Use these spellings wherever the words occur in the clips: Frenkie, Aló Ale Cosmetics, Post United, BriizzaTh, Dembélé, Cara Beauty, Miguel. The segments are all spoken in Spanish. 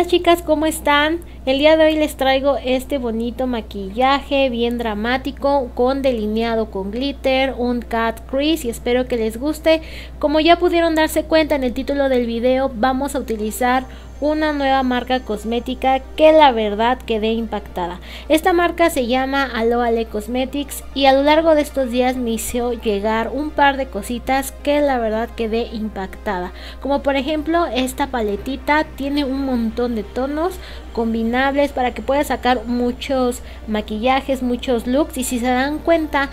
Hola chicas, ¿cómo están? El día de hoy les traigo este bonito maquillaje bien dramático con delineado con glitter, un cat crease, y espero que les guste. Como ya pudieron darse cuenta en el título del video, vamos a utilizar una nueva marca cosmética que la verdad quedé impactada. Esta marca se llama Aló Ale Cosmetics y a lo largo de estos días me hizo llegar un par de cositas que la verdad quedé impactada. Como por ejemplo, esta paletita tiene un montón de tonos combinables para que puedas sacar muchos maquillajes, muchos looks, y si se dan cuenta,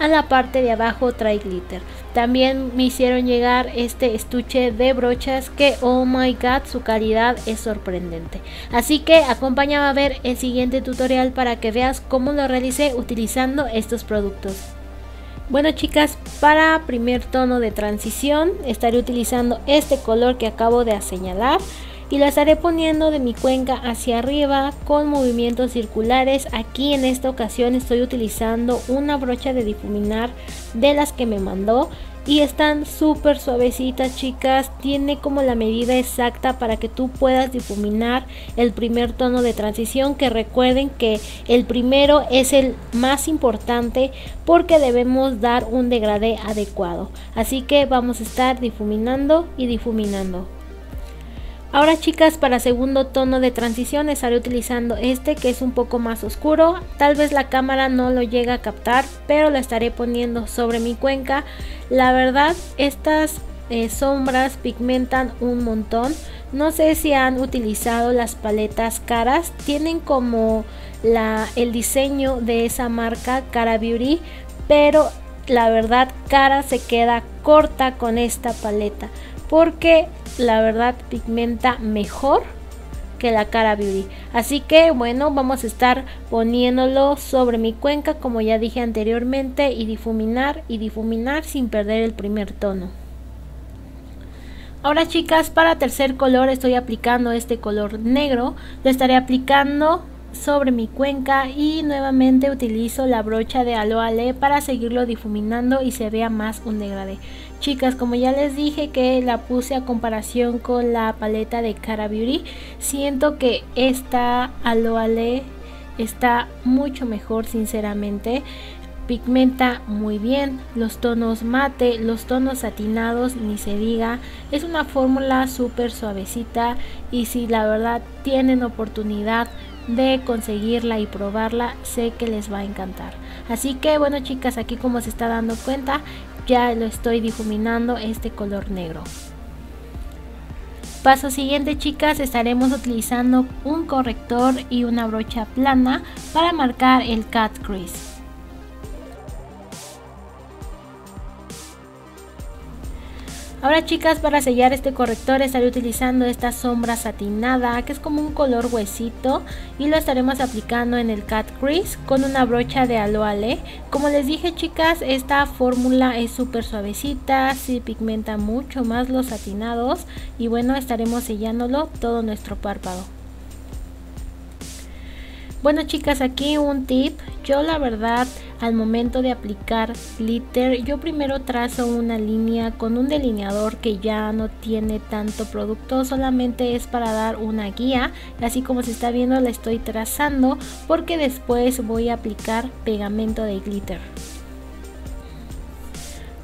a la parte de abajo trae glitter. También me hicieron llegar este estuche de brochas que, oh my god, su calidad es sorprendente. Así que acompáñame a ver el siguiente tutorial para que veas cómo lo realicé utilizando estos productos. Bueno chicas, para primer tono de transición estaré utilizando este color que acabo de señalar. Y la estaré poniendo de mi cuenca hacia arriba con movimientos circulares. Aquí en esta ocasión estoy utilizando una brocha de difuminar de las que me mandó. Y están súper suavecitas chicas, tiene como la medida exacta para que tú puedas difuminar el primer tono de transición, que recuerden que el primero es el más importante porque debemos dar un degradé adecuado. Así que vamos a estar difuminando y difuminando. Ahora chicas, para segundo tono de transición estaré utilizando este que es un poco más oscuro. Tal vez la cámara no lo llega a captar, pero lo estaré poniendo sobre mi cuenca. La verdad, estas sombras pigmentan un montón. No sé si han utilizado las paletas Caras, tienen como el diseño de esa marca Cara Beauty, pero la verdad Cara se queda corta con esta paleta porque la verdad pigmenta mejor que la Cara Beauty. Así que bueno, vamos a estar poniéndolo sobre mi cuenca como ya dije anteriormente, y difuminar sin perder el primer tono. Ahora chicas, para tercer color estoy aplicando este color negro. Lo estaré aplicando sobre mi cuenca y nuevamente utilizo la brocha de Aló Ale para seguirlo difuminando y se vea más un degradé. Chicas, como ya les dije que la puse a comparación con la paleta de Cara Beauty, siento que esta Aló Ale está mucho mejor sinceramente. Pigmenta muy bien, los tonos mate, los tonos satinados ni se diga. Es una fórmula súper suavecita y si la verdad tienen oportunidad de conseguirla y probarla, sé que les va a encantar. Así que bueno chicas, aquí como se está dando cuenta, ya lo estoy difuminando este color negro. Paso siguiente chicas, estaremos utilizando un corrector y una brocha plana para marcar el cat crease. Ahora chicas, para sellar este corrector estaré utilizando esta sombra satinada que es como un color huesito y lo estaremos aplicando en el cat crease con una brocha de Aló Ale. Como les dije chicas, esta fórmula es súper suavecita, sí pigmenta mucho más los satinados y bueno, estaremos sellándolo todo nuestro párpado. Bueno chicas, aquí un tip. Yo la verdad al momento de aplicar glitter, yo primero trazo una línea con un delineador que ya no tiene tanto producto, solamente es para dar una guía. Así como se está viendo, la estoy trazando porque después voy a aplicar pegamento de glitter.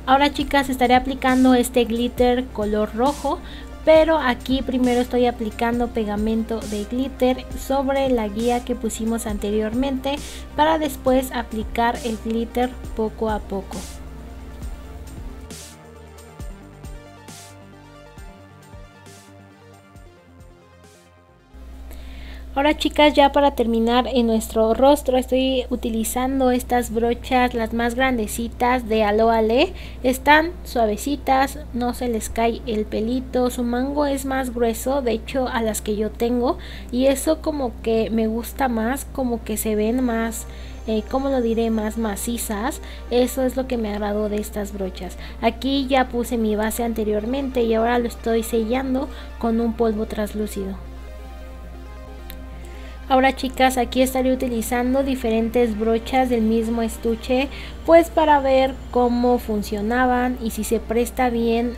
Ahora chicas, estaré aplicando este glitter color rojo, pero aquí primero estoy aplicando pegamento de glitter sobre la guía que pusimos anteriormente para después aplicar el glitter poco a poco. Ahora chicas, ya para terminar en nuestro rostro estoy utilizando estas brochas, las más grandecitas de Aló Ale. Están suavecitas, no se les cae el pelito, su mango es más grueso de hecho a las que yo tengo y eso como que me gusta más, como que se ven más, como lo diré, más macizas. Eso es lo que me agradó de estas brochas. Aquí ya puse mi base anteriormente y ahora lo estoy sellando con un polvo translúcido. Ahora chicas, aquí estaré utilizando diferentes brochas del mismo estuche pues para ver cómo funcionaban y si se presta bien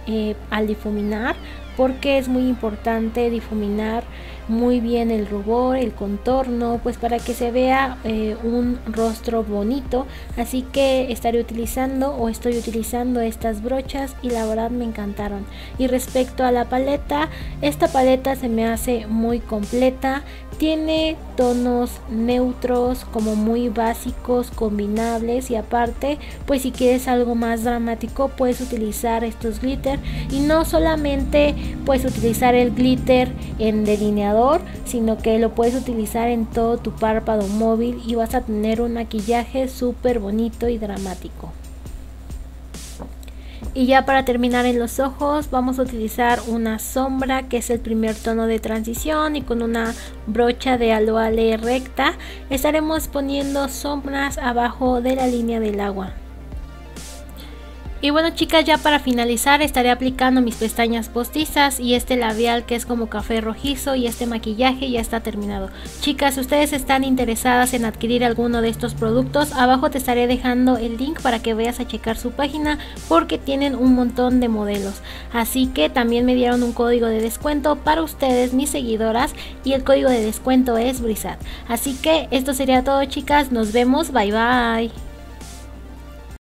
al difuminar, porque es muy importante difuminar muy bien el rubor, el contorno, pues para que se vea un rostro bonito. Así que estoy utilizando estas brochas y la verdad me encantaron. Y respecto a la paleta, esta paleta se me hace muy completa, tiene tonos neutros como muy básicos, combinables, y aparte pues si quieres algo más dramático puedes utilizar estos glitter, y no solamente puedes utilizar el glitter en delineador, sino que lo puedes utilizar en todo tu párpado móvil y vas a tener un maquillaje súper bonito y dramático. Y ya para terminar en los ojos vamos a utilizar una sombra que es el primer tono de transición, y con una brocha de Aló Ale recta estaremos poniendo sombras abajo de la línea del agua. Y bueno chicas, ya para finalizar estaré aplicando mis pestañas postizas y este labial que es como café rojizo, y este maquillaje ya está terminado. Chicas, si ustedes están interesadas en adquirir alguno de estos productos, abajo te estaré dejando el link para que vayas a checar su página, porque tienen un montón de modelos. Así que también me dieron un código de descuento para ustedes, mis seguidoras, y el código de descuento es BRIZZATH. Así que esto sería todo chicas, nos vemos, bye bye.